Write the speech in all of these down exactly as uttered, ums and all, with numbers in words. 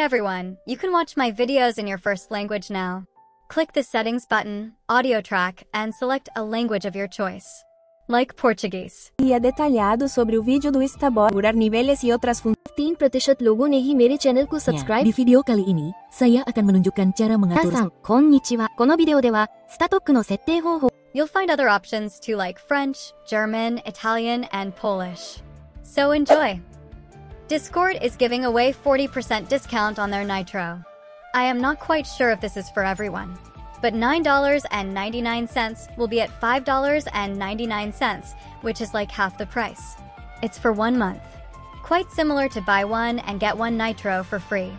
everyone, you can watch my videos in your first language now. Click the settings button, audio track, and select a language of your choice. Like Portuguese. यह detallado sobre o vídeo do Instaboard, configurar niveles y otras funciones. तीन प्रतिशत लोगों ने ही मेरे channel को subscribe. Di video kali ini, saya akan menunjukkan cara mengatur. Minasan, konnichiwa. このビデオではスタトックの設定方法. You'll find other options too, like French, German, Italian, and Polish. So enjoy. Discord is giving away forty percent discount on their Nitro. I am not quite sure if this is for everyone, but nine ninety-nine will be at five ninety-nine, which is like half the price. It's for one month. Quite similar to buy one and get one Nitro for free.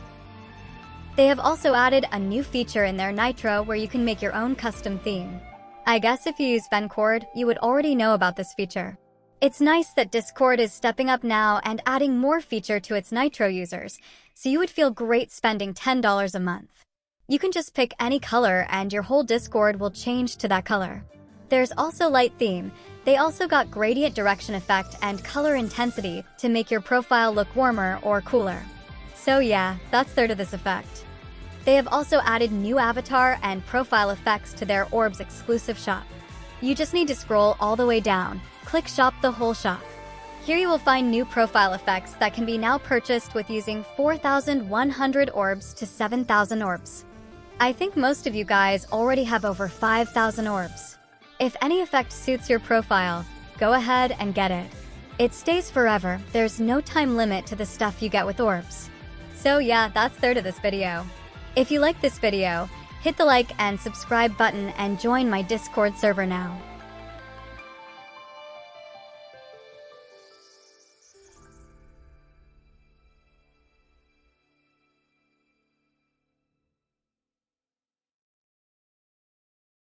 They have also added a new feature in their Nitro where you can make your own custom theme. I guess if you use Vencord, you would already know about this feature. It's nice that Discord is stepping up now and adding more feature to its Nitro users, so you would feel great spending ten dollars a month. You can just pick any color and your whole Discord will change to that color. There's also light theme. They also got gradient direction effect and color intensity to make your profile look warmer or cooler. So yeah, that's there to this effect. They have also added new avatar and profile effects to their Orbs exclusive shop. You just need to scroll all the way down. Click Shop the whole shop. Here you will find new profile effects that can be now purchased with using four thousand one hundred orbs to seven thousand orbs. I think most of you guys already have over five thousand orbs. If any effect suits your profile, go ahead and get it. It stays forever. There's no time limit to the stuff you get with orbs. So yeah, that's there to this video. If you like this video, hit the like and subscribe button and join my Discord server now.